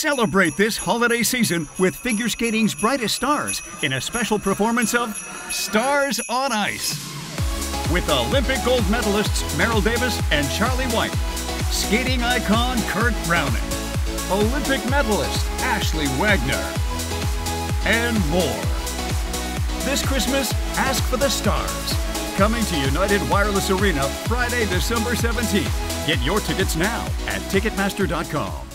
Celebrate this holiday season with figure skating's brightest stars in a special performance of Stars on Ice with Olympic gold medalists Meryl Davis and Charlie White, skating icon Kurt Browning, Olympic medalist Ashley Wagner, and more. This Christmas, ask for the stars. Coming to United Wireless Arena Friday, December 17th. Get your tickets now at Ticketmaster.com.